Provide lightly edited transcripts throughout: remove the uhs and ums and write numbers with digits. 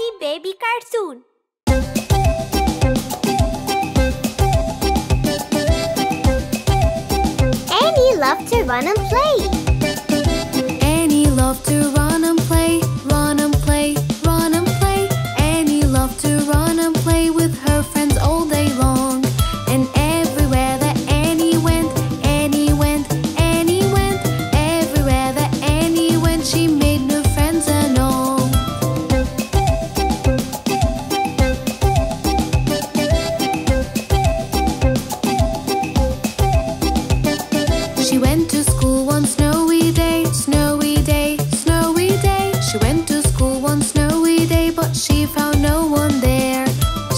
Fussy Baby cartoon. Annie loved to run and play. Annie loved to run and play, run and play, run and play. Annie loved to run and play with her friends all day long. And everywhere that Annie went, Annie went, Annie went. Everywhere that Annie went, she made new friends and all. She went to school one snowy day, snowy day, snowy day. She went to school one snowy day, but she found no one there.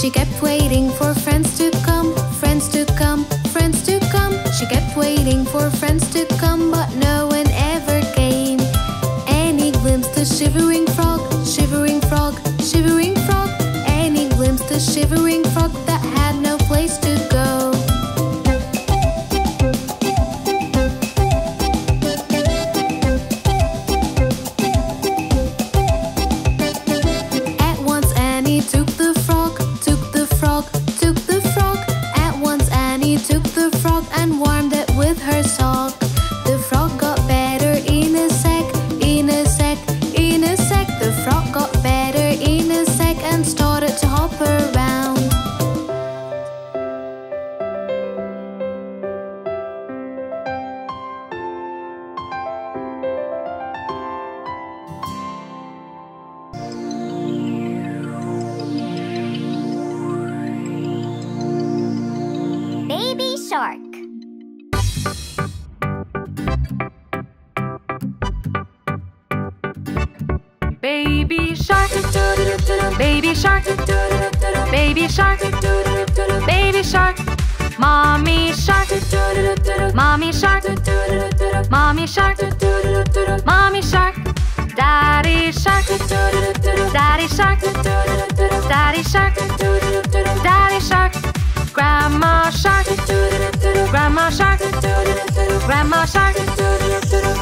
She kept waiting for friends to come, friends to come, friends to come. She kept waiting for friends to come, but no one ever came. Annie glimpsed the shivering frog, shivering frog, shivering frog. Annie glimpsed the shivering frog that had no place to go. Baby shark, baby shark, baby shark, baby shark. Mommy shark, mommy shark, mommy shark, mommy shark. Daddy shark, daddy shark, daddy shark, daddy shark. Grandma shark, grandma shark, grandma shark,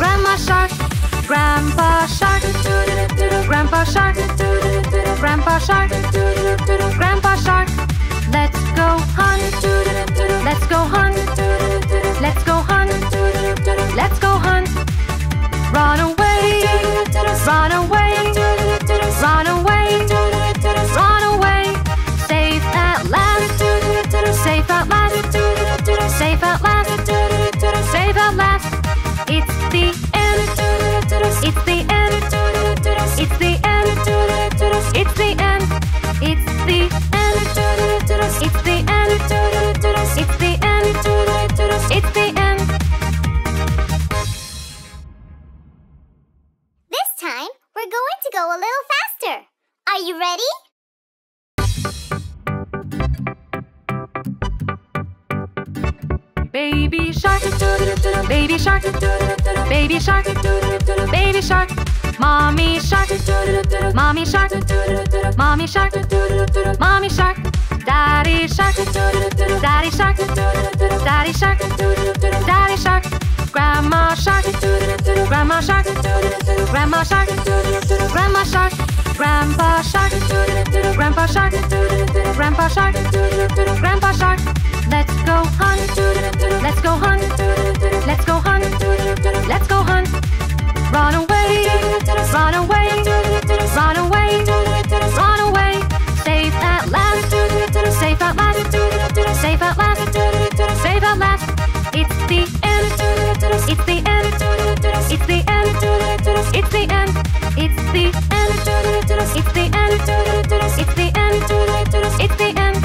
grandma shark. Grandpa shark, grandpa shark, grandpa shark, grandpa shark. Let's go hunt, let's go hunt, let's go hunt, let's go hunt. Run away, run away, run away, run away. Safe at last, safe at last, safe at last, safe at last. It's the end. It's the end. It's the end. It's the end. It's the end. It's the end. It's the end. It's the end. This time, we're going to go a little faster. Are you ready? Baby shark, baby shark, baby shark, baby shark. Mommy shark, mommy shark, mommy shark, mommy shark. Daddy shark, daddy shark, daddy shark, daddy shark. Grandma shark, grandma shark, grandma shark, grandma shark. Grandpa shark, grandpa shark, grandpa shark, grandpa shark. Let's go hunt, let's go hunt, let's go hunt, let's go hunt. Run away, run away, run away, run away. Safe at last, safe at last, safe at last, safe at last. It's the end, it's the end, it's the end, it's the end, it's the end, it's the end, it's the end, it's the end.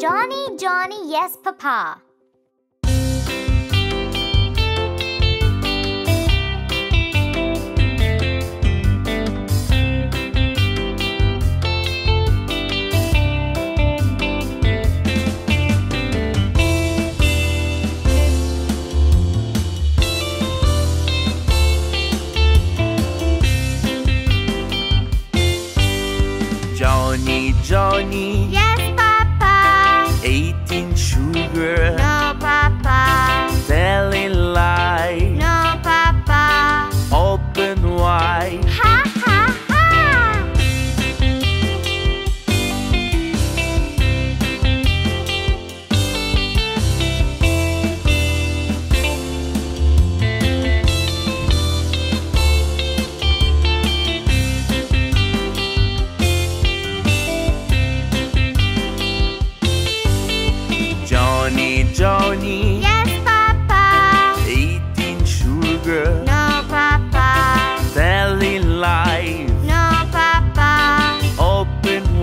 Johnny, Johnny, yes, Papa. Johnny, Johnny, yes, Papa. 18 sugar, no, Papa. Tell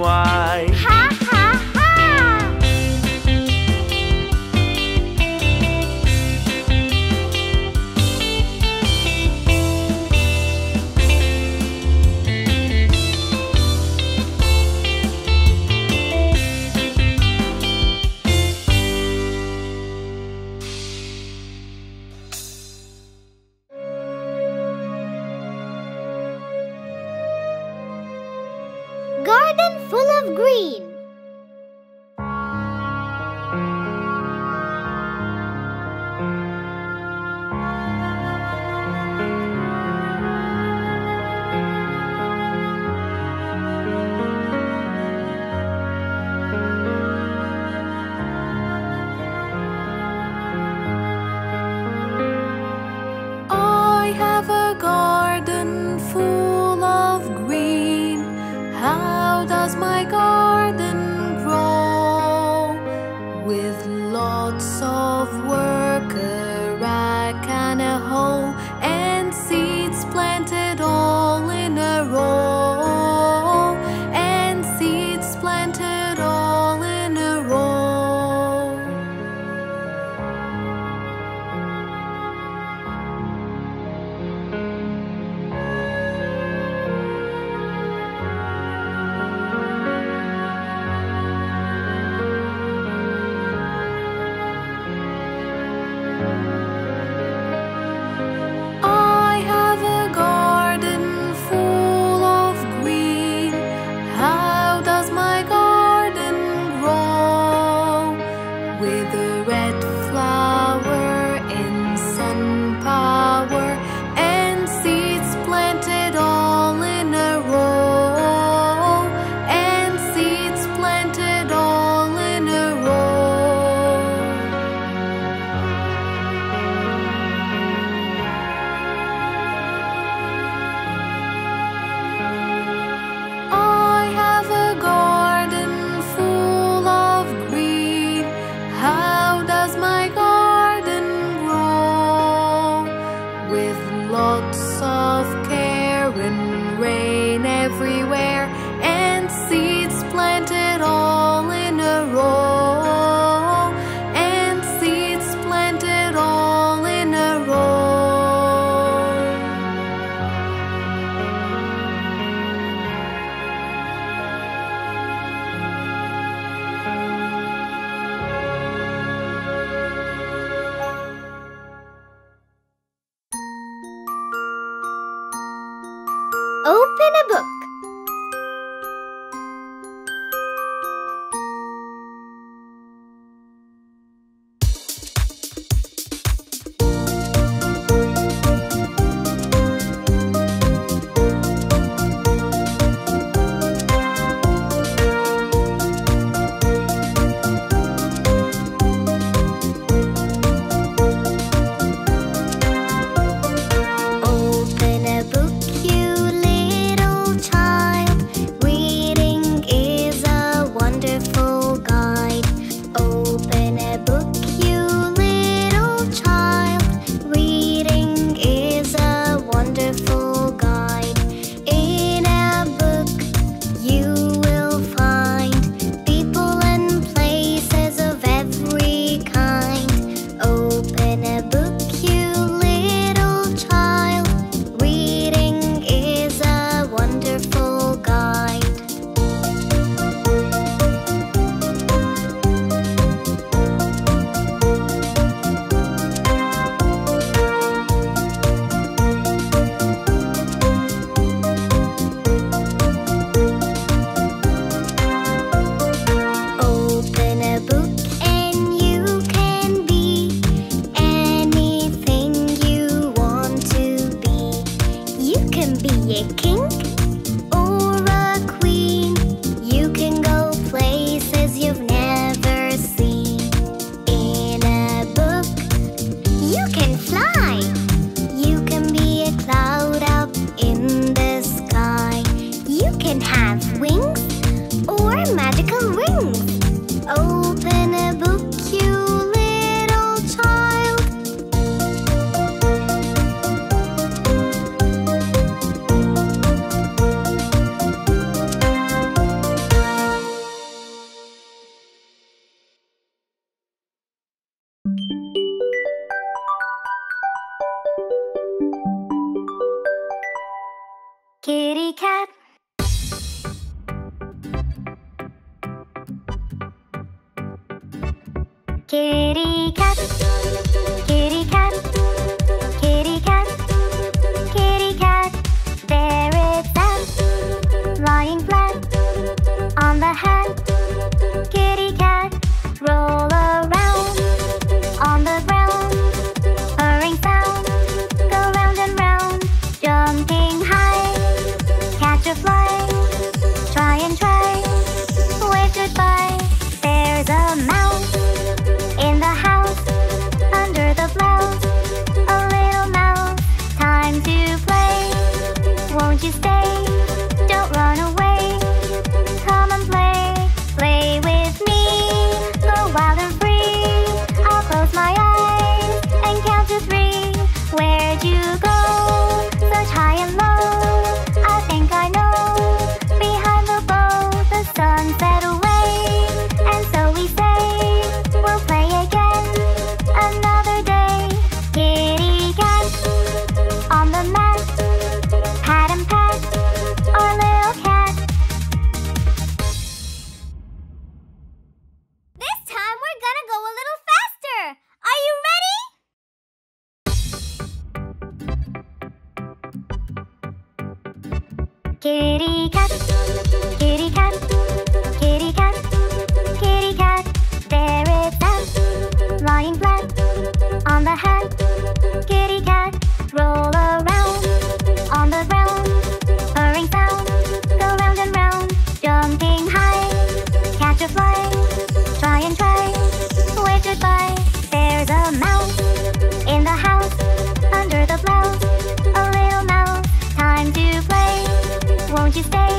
why. Ha ha garden full of green. How does my garden Kitty cat, kitty cat, kitty cat, kitty cat. There it sat, lying flat on the hat. Kitty cat, roll around on the ground. Purring sound, go round and round. Jumping high, catch a fly. Try and try, wave goodbye. There's a mouse in the house, under the blouse. A little mouse, time to play. Won't you stay? Don't run away. Come and play, play with me. Go wild and free. I'll close my eyes and count to 3. Where'd you go? Search high and low. I think I know. Behind the bow, the sun set away. Kitty cat, kitty cat, kitty cat, kitty cat. There it sat, lying flat on the hat. Kitty cat, roll around on the ground. Purring sound, go round and round. Jumping high, catch a fly. Try and try, wave goodbye. There's a mouse in the house, under the blouse. A little mouse, time to play. Won't you stay?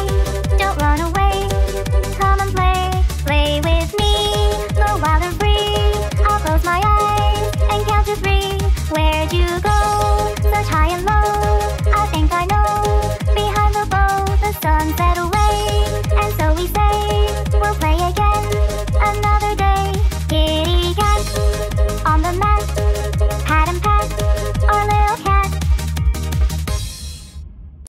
Don't run away. Come and play, play with me. Go wild and free. I'll close my eyes and count to 3. Where'd you go? Search high and low. I think I know. Behind the bow, the sun set away.